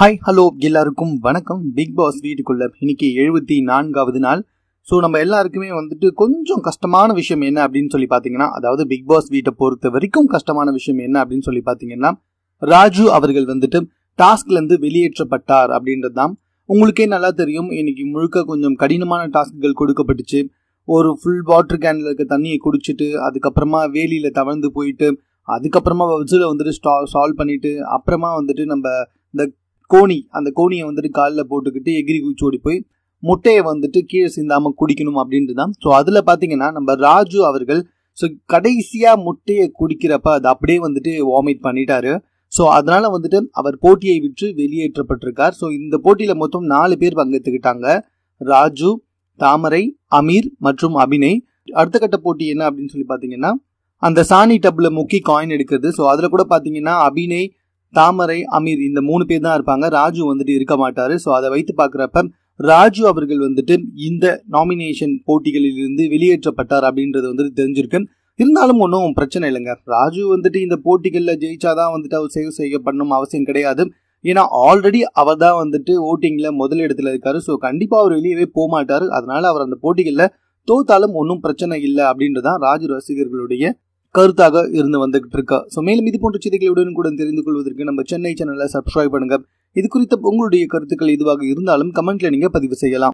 High hello எல்லாருக்கும் வணக்கம் big pass வீட்டுக்குள்ள இன்னைக்கு 74வது நாள் ஸோ நம்ம எல்லாருக்குமே வந்துட்டு கொஞ்சம் கஷ்டமான விஷயம் என்ன அப்படின்னு சொல்லி பார்த்தீங்கன்னா அதாவது பிக் பாஸ் வீட்டை பொறுத்த வரைக்கும் கஷ்டமான விஷயம் என்ன அப்படின்னு சொல்லி பார்த்தீங்கன்னா ராஜு அவர்கள் வந்துட்டு டாஸ்க்லேருந்து வெளியேற்றப்பட்டார் அப்படின்றது தான். உங்களுக்கே நல்லா தெரியும் இன்னைக்கு முழுக்க கொஞ்சம் கடினமான டாஸ்க்குகள் கொடுக்கப்பட்டுச்சு. ஒரு ஃபுல் வாட்டர் கேனில் இருக்க தண்ணியை குடிச்சிட்டு அதுக்கப்புறமா வேலியில் தவழ்ந்து போயிட்டு அதுக்கப்புறமா வஜ்ஜில் வந்துட்டு சால்வ் பண்ணிட்டு அப்புறமா வந்துட்டு நம்ம இந்த கோணி அந்த கோணியை வந்துட்டு காலில் போட்டுக்கிட்டு எகிரி குச்சோடி போய் முட்டையை வந்துட்டு கீழே சிந்தாமல் குடிக்கணும் அப்படின்ட்டு தான். ஸோ அதில் பார்த்தீங்கன்னா நம்ம ராஜு அவர்கள் ஸோ கடைசியாக முட்டையை குடிக்கிறப்ப அது அப்படியே வந்துட்டு வாமிட் பண்ணிட்டாரு. ஸோ அதனால் வந்துட்டு அவர் போட்டியை விற்று வெளியேற்றப்பட்டிருக்கார். ஸோ இந்த போட்டியில் மொத்தம் 4 பேர் பங்கெடுத்துக்கிட்டாங்க, ராஜு, தாமரை, அமீர் மற்றும் அபிநய். அடுத்த கட்ட போட்டி என்ன அப்படின்னு சொல்லி பார்த்தீங்கன்னா அந்த சாணி டப்பில் முக்கி காயின் எடுக்கிறது. ஸோ அதில் கூட பார்த்தீங்கன்னா அபிநய், தாமரை, அமீர் இந்த 3 பேர் தான் இருப்பாங்க, ராஜு வந்துட்டு இருக்க மாட்டாரு. ஸோ அதை வைத்து பார்க்குறப்ப ராஜு அவர்கள் வந்துட்டு இந்த நாமினேஷன் போட்டிகளில் இருந்து வெளியேற்றப்பட்டார் அப்படின்றது வந்துட்டு தெரிஞ்சிருக்கு. இருந்தாலும் ஒன்றும் பிரச்சனை இல்லைங்க, ராஜு வந்துட்டு இந்த போட்டிகளில் ஜெயிச்சாதான் வந்துட்டு அவர் சேவ் செய்யப்படணும் அவசியம் கிடையாது. ஏன்னா ஆல்ரெடி அவர் தான் வந்துட்டு ஓட்டிங்கில் முதல் இடத்துல இருக்காரு. ஸோ கண்டிப்பாக அவர் வெளியவே போக மாட்டார். அதனால அவர் அந்த போட்டிகளில் தோத்தாலும் ஒன்றும் பிரச்சனை இல்லை அப்படின்றதான் ராஜு ரசிகர்களுடைய கருத்தாக இருந்து வந்துகிட்டு இருக்கா. ஸோ மேலும் இது போன்ற செய்திகளுடன் கூட தெரிந்து கொள்வதற்கு நம்ம சென்னை சேனலை சப்ஸ்கிரைப் பண்ணுங்க. இது குறித்த உங்களுடைய கருத்துக்கள் எதுவாக இருந்தாலும் கமெண்ட்ல நீங்க பதிவு செய்யலாம்.